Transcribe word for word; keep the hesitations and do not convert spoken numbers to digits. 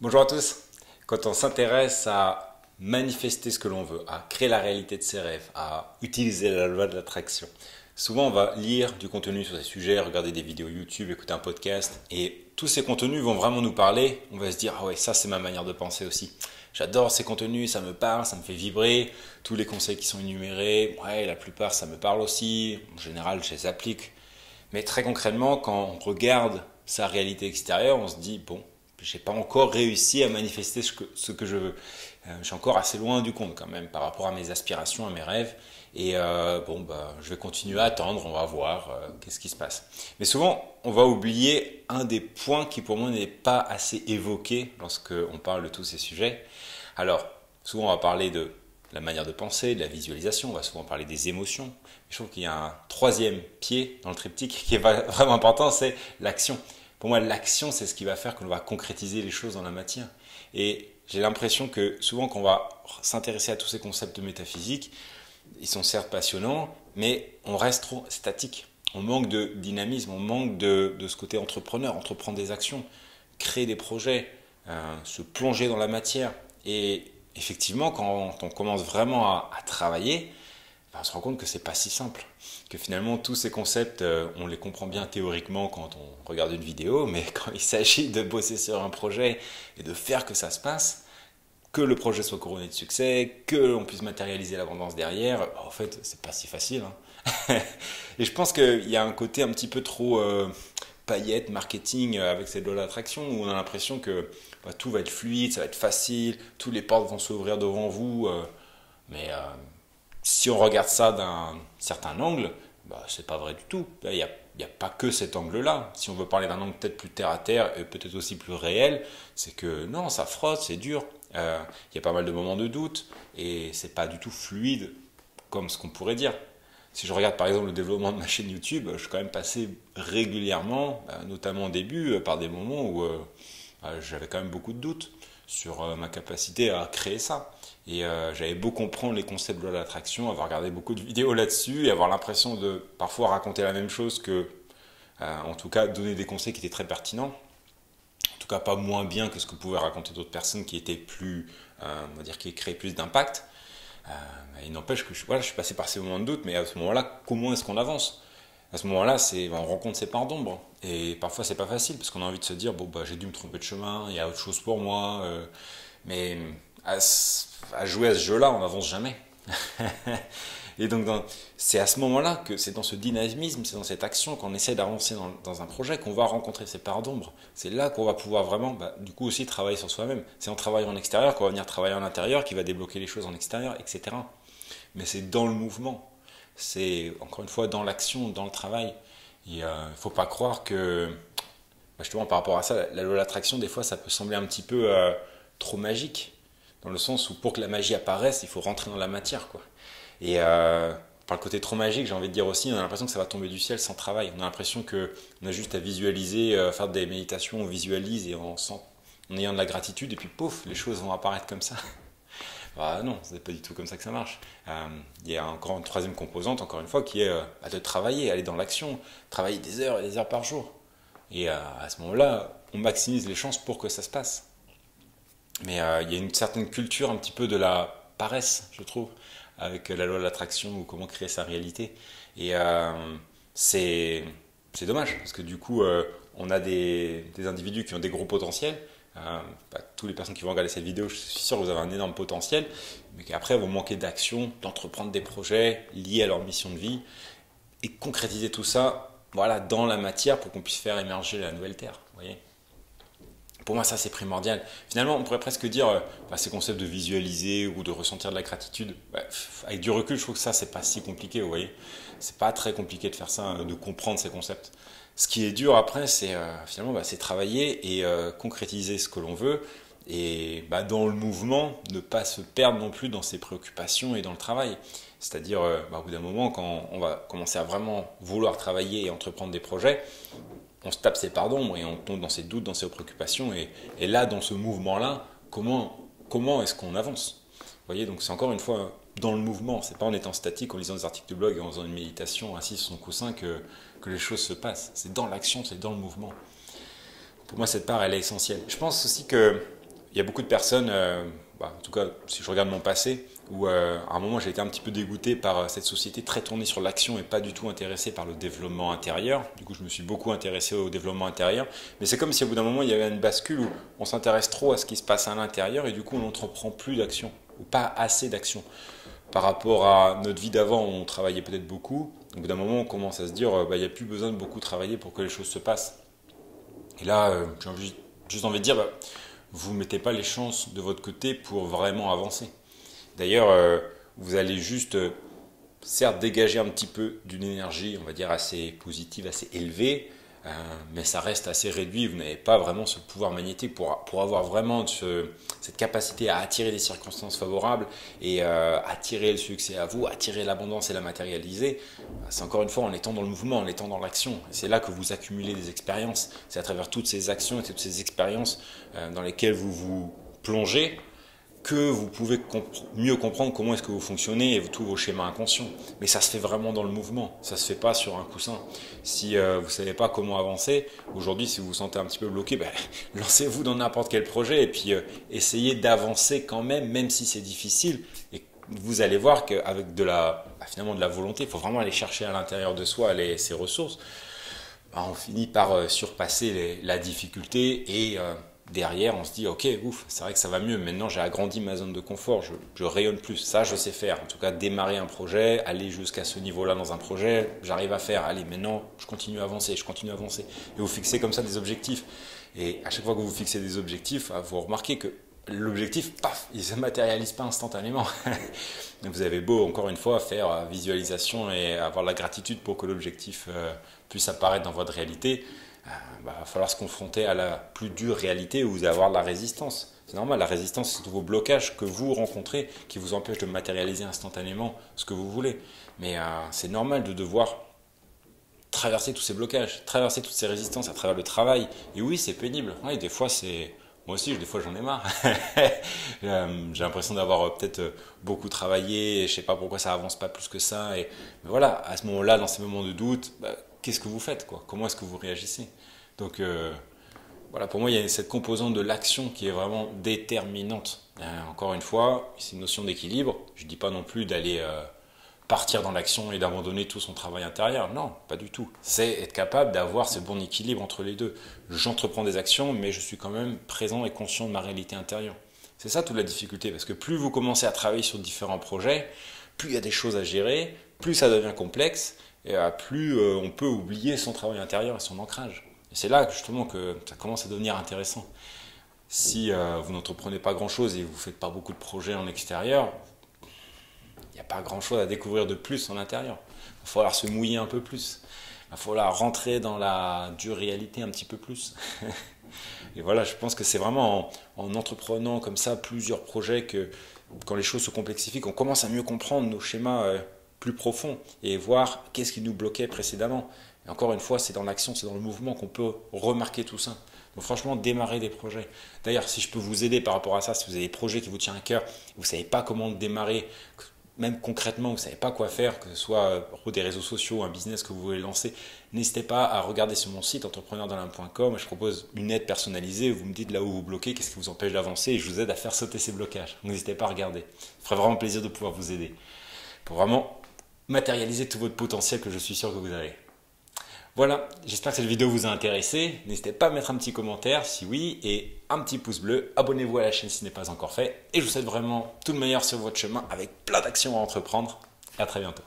Bonjour à tous. Quand on s'intéresse à manifester ce que l'on veut, à créer la réalité de ses rêves, à utiliser la loi de l'attraction, souvent on va lire du contenu sur ces sujets, regarder des vidéos YouTube, écouter un podcast, et tous ces contenus vont vraiment nous parler. On va se dire « Ah ouais, ça c'est ma manière de penser aussi. J'adore ces contenus, ça me parle, ça me fait vibrer. Tous les conseils qui sont énumérés, ouais, la plupart ça me parle aussi. En général, je les applique. » Mais très concrètement, quand on regarde sa réalité extérieure, on se dit « Bon, j'ai pas encore réussi à manifester ce que, ce que je veux. Euh, je suis encore assez loin du compte quand même par rapport à mes aspirations, à mes rêves. Et euh, bon, bah, je vais continuer à attendre, on va voir euh, qu'est-ce qui se passe. Mais souvent, on va oublier un des points qui pour moi n'est pas assez évoqué lorsqu'on parle de tous ces sujets. Alors, souvent on va parler de la manière de penser, de la visualisation, on va souvent parler des émotions. Je trouve qu'il y a un troisième pied dans le triptyque qui est vraiment important, c'est l'action. Pour moi, l'action, c'est ce qui va faire qu'on va concrétiser les choses dans la matière. Et j'ai l'impression que souvent, quand on va s'intéresser à tous ces concepts de métaphysique, ils sont certes passionnants, mais on reste trop statique. On manque de dynamisme, on manque de, de ce côté entrepreneur, entreprendre des actions, créer des projets, euh, se plonger dans la matière. Et effectivement, quand on commence vraiment à, à travailler, on se rend compte que c'est pas si simple, que finalement tous ces concepts, on les comprend bien théoriquement quand on regarde une vidéo, mais quand il s'agit de bosser sur un projet et de faire que ça se passe, que le projet soit couronné de succès, que on puisse matérialiser l'abondance derrière, en fait c'est pas si facile, hein. Et je pense qu'il y a un côté un petit peu trop euh, paillettes, marketing avec cette loi d'attraction où on a l'impression que bah, tout va être fluide, ça va être facile, toutes les portes vont s'ouvrir devant vous, euh, mais euh, si on regarde ça d'un certain angle, bah, c'est pas vrai du tout. Il n'y a, a pas que cet angle-là. Si on veut parler d'un angle peut-être plus terre-à-terre et peut-être aussi plus réel, c'est que non, ça frotte, c'est dur. Il euh, y a pas mal de moments de doute et c'est pas du tout fluide comme ce qu'on pourrait dire. Si je regarde par exemple le développement de ma chaîne YouTube, je suis quand même passé régulièrement, notamment au début, par des moments où euh, j'avais quand même beaucoup de doutes sur ma capacité à créer ça. Et euh, j'avais beau comprendre les concepts de loi de l'attraction, avoir regardé beaucoup de vidéos là-dessus et avoir l'impression de parfois raconter la même chose que, euh, en tout cas, donner des conseils qui étaient très pertinents. En tout cas, pas moins bien que ce que pouvaient raconter d'autres personnes qui étaient plus, euh, on va dire, qui créaient plus d'impact. Euh, il n'empêche que je, voilà, je suis passé par ces moments de doute, mais à ce moment-là, comment est-ce qu'on avance ? À ce moment-là, on rencontre ses parts d'ombre. Et parfois, c'est pas facile parce qu'on a envie de se dire bon, bah, j'ai dû me tromper de chemin, il y a autre chose pour moi. Euh, mais. À, à jouer à ce jeu-là, on n'avance jamais. Et donc, c'est à ce moment-là que c'est dans ce dynamisme, c'est dans cette action qu'on essaie d'avancer dans, dans un projet qu'on va rencontrer ses parts d'ombre. C'est là qu'on va pouvoir vraiment, bah, du coup, aussi travailler sur soi-même. C'est en travaillant en extérieur qu'on va venir travailler en intérieur, qui va débloquer les choses en extérieur, et cetera. Mais c'est dans le mouvement. C'est, encore une fois, dans l'action, dans le travail. Il ne euh, faut pas croire que, bah, justement, par rapport à ça, la loi de l'attraction, des fois, ça peut sembler un petit peu euh, trop magique. Dans le sens où pour que la magie apparaisse, il faut rentrer dans la matière, quoi. Et euh, par le côté trop magique, j'ai envie de dire aussi, on a l'impression que ça va tomber du ciel sans travail. On a l'impression qu'on a juste à visualiser, euh, faire des méditations, on visualise et on sent, en ayant de la gratitude, et puis pouf, les choses vont apparaître comme ça. Bah non, c'est pas du tout comme ça que ça marche. Euh, il y a encore une troisième composante, encore une fois, qui est euh, de travailler, aller dans l'action, travailler des heures et des heures par jour. Et euh, à ce moment-là, on maximise les chances pour que ça se passe. Mais euh, il y a une certaine culture un petit peu de la paresse, je trouve, avec la loi de l'attraction ou comment créer sa réalité. Et euh, c'est dommage, parce que du coup, euh, on a des, des individus qui ont des gros potentiels. Euh, bah, toutes les personnes qui vont regarder cette vidéo, je suis sûr que vous avez un énorme potentiel, mais qu'après vont manquer d'action, d'entreprendre des projets liés à leur mission de vie et concrétiser tout ça voilà, dans la matière pour qu'on puisse faire émerger la nouvelle terre, vous voyez ? Pour moi, ça, c'est primordial. Finalement, on pourrait presque dire bah, ces concepts de visualiser ou de ressentir de la gratitude. Bah, avec du recul, je trouve que ça, c'est pas si compliqué, vous voyez. C'est pas très compliqué de faire ça, de comprendre ces concepts. Ce qui est dur après, c'est euh, finalement, bah, c'est travailler et euh, concrétiser ce que l'on veut. Et bah, dans le mouvement, ne pas se perdre non plus dans ses préoccupations et dans le travail. C'est-à-dire, euh, bah, au bout d'un moment, quand on va commencer à vraiment vouloir travailler et entreprendre des projets, on se tape ses parts d'ombre et on tombe dans ses doutes, dans ses préoccupations. Et, et là, dans ce mouvement-là, comment, comment est-ce qu'on avance? Vous voyez, donc c'est encore une fois dans le mouvement. C'est pas en étant statique, en lisant des articles de blog et en faisant une méditation assis sur son coussin que, que les choses se passent. C'est dans l'action, c'est dans le mouvement. Pour moi, cette part, elle est essentielle. Je pense aussi que il y a beaucoup de personnes, euh, bah, en tout cas si je regarde mon passé, où euh, à un moment j'ai été un petit peu dégoûté par euh, cette société très tournée sur l'action et pas du tout intéressée par le développement intérieur. Du coup je me suis beaucoup intéressé au développement intérieur, mais c'est comme si au bout d'un moment il y avait une bascule où on s'intéresse trop à ce qui se passe à l'intérieur et du coup on n'entreprend plus d'action ou pas assez d'action. Par rapport à notre vie d'avant, on travaillait peut-être beaucoup. Au bout d'un moment, on commence à se dire, bah, il n'y a plus besoin de beaucoup travailler pour que les choses se passent. Et là, euh, j'ai envie, juste envie de dire, bah, vous ne mettez pas les chances de votre côté pour vraiment avancer. D'ailleurs, euh, vous allez juste, euh, certes, dégager un petit peu d'une énergie, on va dire, assez positive, assez élevée, euh, mais ça reste assez réduit. Vous n'avez pas vraiment ce pouvoir magnétique pour, pour avoir vraiment ce, cette capacité à attirer des circonstances favorables et euh, attirer le succès à vous, attirer l'abondance et la matérialiser. C'est encore une fois en étant dans le mouvement, en étant dans l'action. C'est là que vous accumulez des expériences. C'est à travers toutes ces actions et toutes ces expériences euh, dans lesquelles vous vous plongez que vous pouvez comp mieux comprendre comment est-ce que vous fonctionnez et tous vos schémas inconscients. Mais ça se fait vraiment dans le mouvement, ça ne se fait pas sur un coussin. Si euh, vous ne savez pas comment avancer, aujourd'hui si vous vous sentez un petit peu bloqué, ben, lancez-vous dans n'importe quel projet et puis euh, essayez d'avancer quand même, même si c'est difficile. Et vous allez voir qu'avec de la, ben, finalement de la volonté, il faut vraiment aller chercher à l'intérieur de soi les, ses ressources. Ben, on finit par euh, surpasser les, la difficulté et... Euh, derrière, on se dit, ok, ouf, c'est vrai que ça va mieux. Maintenant, j'ai agrandi ma zone de confort, je, je rayonne plus. Ça, je sais faire. En tout cas, démarrer un projet, aller jusqu'à ce niveau-là dans un projet, j'arrive à faire. Allez, maintenant, je continue à avancer, je continue à avancer. Et vous fixez comme ça des objectifs. Et à chaque fois que vous fixez des objectifs, vous remarquez que l'objectif, paf, il ne se matérialise pas instantanément. Vous avez beau, encore une fois, faire visualisation et avoir la gratitude pour que l'objectif puisse apparaître dans votre réalité. Bah, va falloir se confronter à la plus dure réalité où vous allez avoir de la résistance. C'est normal, la résistance, c'est tous vos blocages que vous rencontrez qui vous empêchent de matérialiser instantanément ce que vous voulez. Mais euh, c'est normal de devoir traverser tous ces blocages, traverser toutes ces résistances à travers le travail. Et oui, c'est pénible. Ouais, des fois, c'est... Moi aussi, des fois, j'en ai marre. J'ai l'impression d'avoir peut-être beaucoup travaillé et je ne sais pas pourquoi ça avance pas plus que ça. Et... Mais voilà, à ce moment-là, dans ces moments de doute... Bah, qu'est-ce que vous faites quoi? Comment est-ce que vous réagissez? Donc euh, voilà, pour moi, il y a cette composante de l'action qui est vraiment déterminante. Euh, encore une fois, c'est une notion d'équilibre. Je ne dis pas non plus d'aller euh, partir dans l'action et d'abandonner tout son travail intérieur. Non, pas du tout. C'est être capable d'avoir ce bon équilibre entre les deux. J'entreprends des actions, mais je suis quand même présent et conscient de ma réalité intérieure. C'est ça toute la difficulté, parce que plus vous commencez à travailler sur différents projets, plus il y a des choses à gérer, plus ça devient complexe, et plus euh, on peut oublier son travail intérieur et son ancrage. Et c'est là justement que ça commence à devenir intéressant. Si euh, vous n'entreprenez pas grand-chose et vous ne faites pas beaucoup de projets en extérieur, il n'y a pas grand-chose à découvrir de plus en intérieur. Il va falloir se mouiller un peu plus. Il va falloir rentrer dans la dure réalité un petit peu plus. Et voilà, je pense que c'est vraiment en, en entreprenant comme ça plusieurs projets que quand les choses se complexifient, qu'on commence à mieux comprendre nos schémas euh, plus profond et voir qu'est-ce qui nous bloquait précédemment. Et encore une fois, c'est dans l'action, c'est dans le mouvement qu'on peut remarquer tout ça. Donc franchement, démarrer des projets. D'ailleurs, si je peux vous aider par rapport à ça, si vous avez des projets qui vous tiennent à cœur, vous ne savez pas comment démarrer, même concrètement, vous ne savez pas quoi faire, que ce soit pour des réseaux sociaux, un business que vous voulez lancer, n'hésitez pas à regarder sur mon site entrepreneur dans l'âme point com. Je propose une aide personnalisée. Vous me dites là où vous bloquez, qu'est-ce qui vous empêche d'avancer et je vous aide à faire sauter ces blocages. N'hésitez pas à regarder. Ça ferait vraiment plaisir de pouvoir vous aider. Pour vraiment... matérialiser tout votre potentiel que je suis sûr que vous avez. Voilà, j'espère que cette vidéo vous a intéressé. N'hésitez pas à mettre un petit commentaire si oui et un petit pouce bleu. Abonnez-vous à la chaîne si ce n'est pas encore fait. Et je vous souhaite vraiment tout le meilleur sur votre chemin avec plein d'actions à entreprendre. À très bientôt.